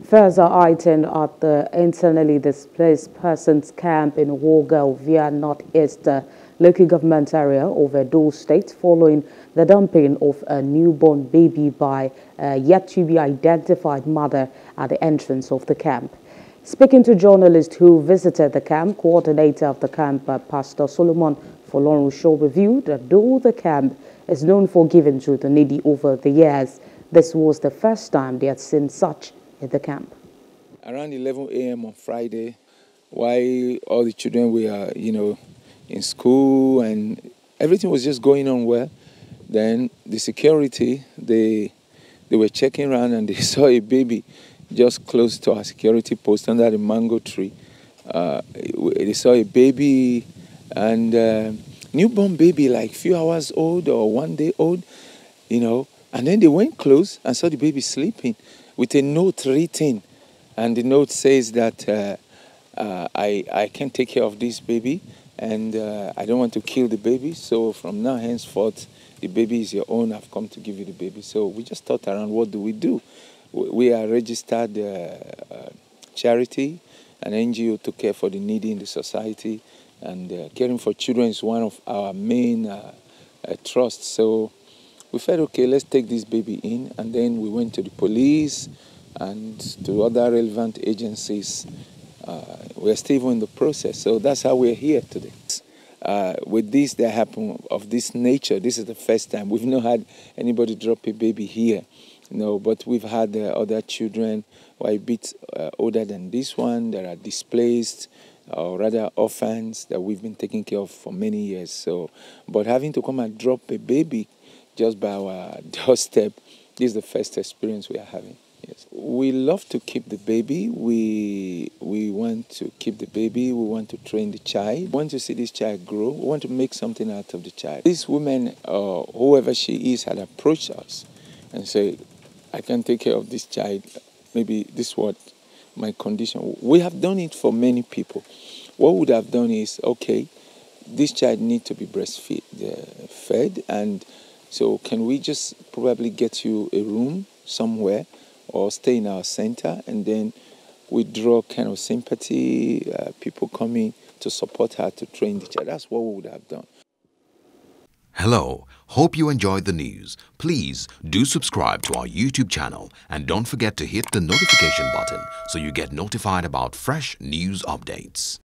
Fairs are heightened at the internally displaced persons camp in Uhogua, Ovia North East local government area of Edo State following the dumping of a newborn baby by a yet-to-be-identified mother at the entrance of the camp. Speaking to journalists who visited the camp, coordinator of the camp, Pastor Solomon Folorunsho, revealed that though the camp is known for giving to the needy over the years, this was the first time they had seen such at the camp. Around 11 a.m. on Friday, while all the children were, in school and everything was just going on well, then the security, they were checking around and they saw a baby just close to our security post under the mango tree. They saw a baby and newborn baby, like few hours old or 1 day old, and then they went close and saw the baby sleeping with a note written, and the note says that I can't take care of this baby and I don't want to kill the baby, so from now henceforth the baby is your own, I've come to give you the baby. So we just thought around, what do we do? We are registered charity, an NGO to care for the needy in the society, and caring for children is one of our main trusts. So we felt, okay, let's take this baby in, and then we went to the police and to other relevant agencies. We're still in the process, so that's how we're here today. With this that happened of this nature, this is the first time. We've not had anybody drop a baby here, but we've had other children who are a bit older than this one that are displaced, or rather orphans that we've been taking care of for many years. So, but having to come and drop a baby just by our doorstep, this is the first experience we are having. Yes. We love to keep the baby. We want to keep the baby. We want to train the child. We want to see this child grow. We want to make something out of the child. This woman, whoever she is, had approached us and said, I can take care of this child. Maybe this is what my condition. We have done it for many people. What we would have done is, okay, this child needs to be breastfed, and so can we just probably get you a room somewhere or stay in our center, and then we draw kind of sympathy, people coming to support her to train the child. That's what we would have done. Hello, hope you enjoyed the news. Please do subscribe to our YouTube channel and don't forget to hit the notification button so you get notified about fresh news updates.